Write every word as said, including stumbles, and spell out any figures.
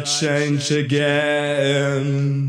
I change again.